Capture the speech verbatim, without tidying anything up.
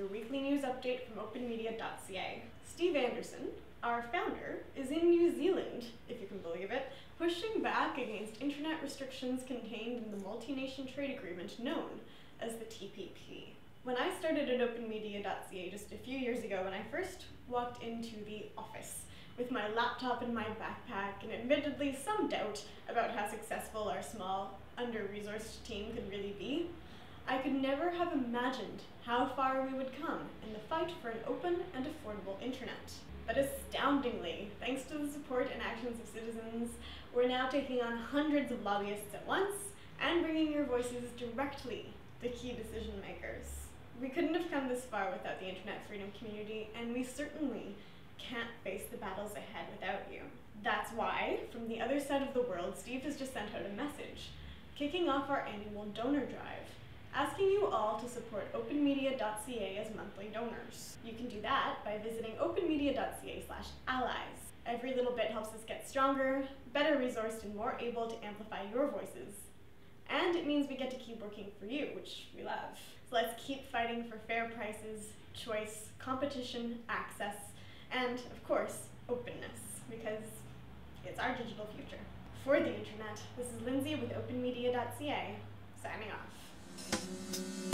your weekly news update from open media dot c a. Steve Anderson, our founder, is in New Zealand, if you can believe it, pushing back against internet restrictions contained in the multi-nation trade agreement known as the T P P. When I started at open media dot c a just a few years ago, when I first walked into the office with my laptop in my backpack and admittedly some doubt about how successful our small, under-resourced team could really be, I could never have imagined how far we would come in the fight for an open and affordable internet. But astoundingly, thanks to the support and actions of citizens, we're now taking on hundreds of lobbyists at once and bringing your voices directly to key decision makers. We couldn't have come this far without the internet freedom community, and we certainly can't face the battles ahead without you. That's why, from the other side of the world, Steve has just sent out a message, kicking off our annual donor drive, asking you all to support open media dot c a as monthly donors. You can do that by visiting open media dot c a slash allies. Every little bit helps us get stronger, better resourced, and more able to amplify your voices. And it means we get to keep working for you, which we love. So let's keep fighting for fair prices, choice, competition, access, and, of course, openness, because it's our digital future. For the internet, this is Lindsay with open media dot c a, signing off.